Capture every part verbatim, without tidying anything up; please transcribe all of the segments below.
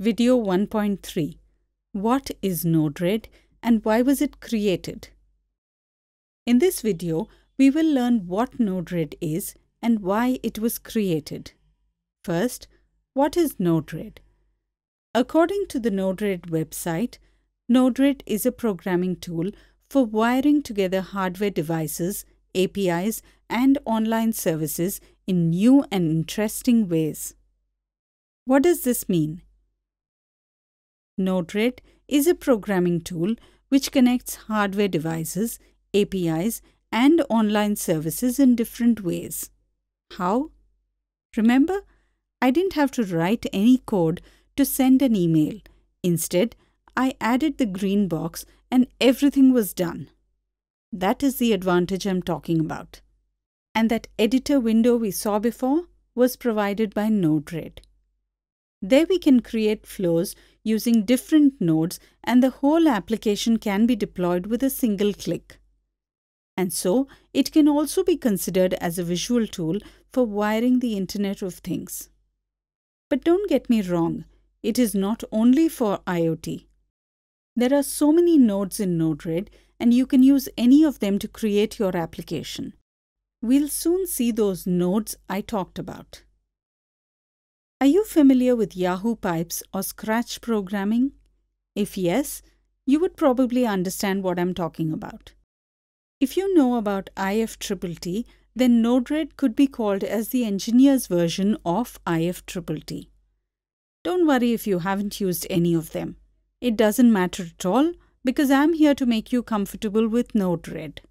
Video one point three. What is Node-RED and why was it created? In this video, we will learn what Node-RED is and why it was created. First, what is Node-RED? According to the Node-RED website, Node-RED is a programming tool for wiring together hardware devices, A P Is, and online services in new and interesting ways. What does this mean? Node-RED is a programming tool which connects hardware devices, A P Is, and online services in different ways. How? Remember, I didn't have to write any code to send an email. Instead, I added the green box and everything was done. That is the advantage I'm talking about. And that editor window we saw before was provided by Node-RED. There we can create flows using different nodes and the whole application can be deployed with a single click. And so, it can also be considered as a visual tool for wiring the Internet of Things. But don't get me wrong, it is not only for IoT. There are so many nodes in Node-RED and you can use any of them to create your application. We'll soon see those nodes I talked about. Are you familiar with Yahoo Pipes or Scratch programming? If yes, you would probably understand what I'm talking about. If you know about I F T T T, then Node-RED could be called as the engineer's version of I F T T T. Don't worry if you haven't used any of them. It doesn't matter at all because I'm here to make you comfortable with Node-RED.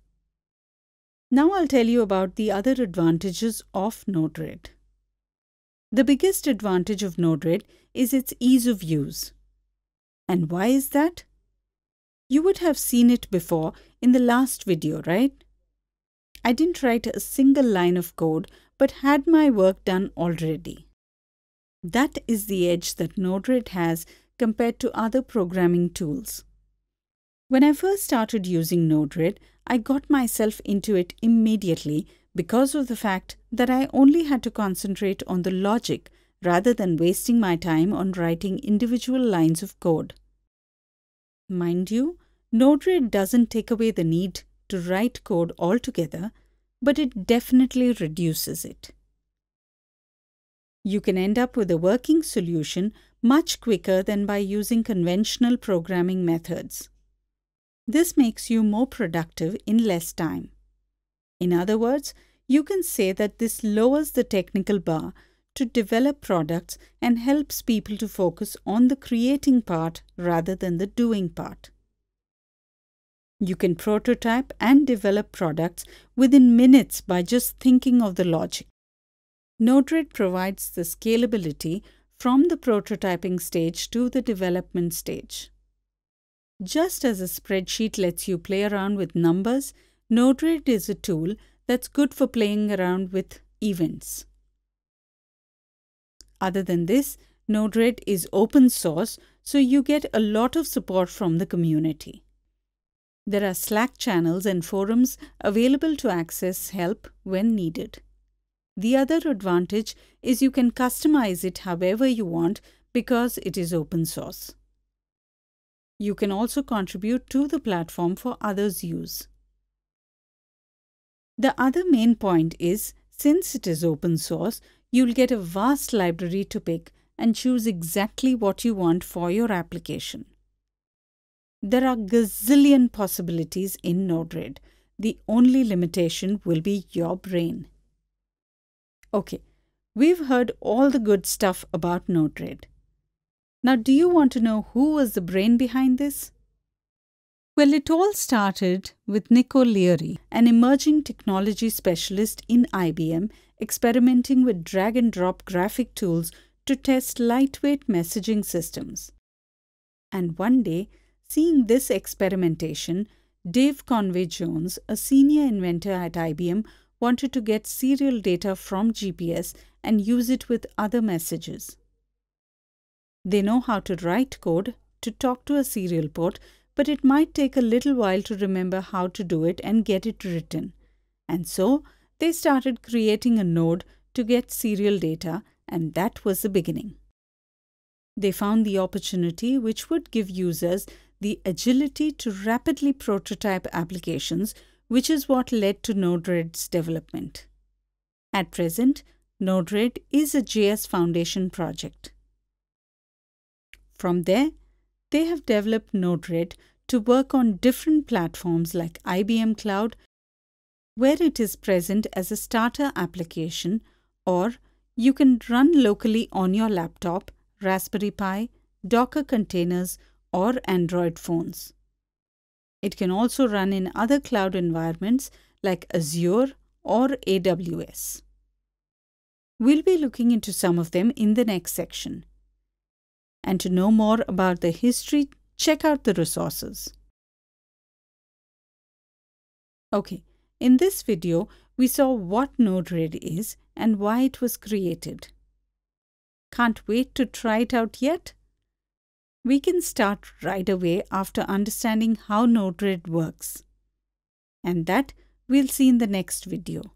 Now I'll tell you about the other advantages of Node-RED. The biggest advantage of Node-RED is its ease of use. And why is that? You would have seen it before in the last video, right? I didn't write a single line of code, but had my work done already. That is the edge that Node-RED has compared to other programming tools. When I first started using Node-RED, I got myself into it immediately because of the fact that I only had to concentrate on the logic rather than wasting my time on writing individual lines of code. Mind you, Node-RED doesn't take away the need to write code altogether, but it definitely reduces it. You can end up with a working solution much quicker than by using conventional programming methods. This makes you more productive in less time. In other words, you can say that this lowers the technical bar to develop products and helps people to focus on the creating part rather than the doing part. You can prototype and develop products within minutes by just thinking of the logic. Node-RED provides the scalability from the prototyping stage to the development stage. Just as a spreadsheet lets you play around with numbers, Node-RED is a tool that's good for playing around with events. Other than this, Node-RED is open source, so you get a lot of support from the community. There are Slack channels and forums available to access help when needed. The other advantage is you can customize it however you want because it is open source. You can also contribute to the platform for others' use. The other main point is, since it is open source, you'll get a vast library to pick and choose exactly what you want for your application. There are gazillion possibilities in Node-RED. The only limitation will be your brain. Okay, we've heard all the good stuff about Node-RED. Now, do you want to know who was the brain behind this? Well, it all started with Nick Oleary, an emerging technology specialist in I B M, experimenting with drag-and-drop graphic tools to test lightweight messaging systems. And one day, seeing this experimentation, Dave Conway-Jones, a senior inventor at I B M, wanted to get serial data from G P S and use it with other messages. They know how to write code to talk to a serial port, but it might take a little while to remember how to do it and get it written. And so, they started creating a node to get serial data, and that was the beginning. They found the opportunity which would give users the agility to rapidly prototype applications, which is what led to Node-RED's development. At present, Node-RED is a J S Foundation project. From there, they have developed Node-RED to work on different platforms like I B M Cloud, where it is present as a starter application, or you can run locally on your laptop, Raspberry Pi, Docker containers, or Android phones. It can also run in other cloud environments like Azure or A W S. We'll be looking into some of them in the next section. And to know more about the history, check out the resources. Okay, in this video, we saw what Node-RED is and why it was created. Can't wait to try it out yet? We can start right away after understanding how Node-RED works. And that we'll see in the next video.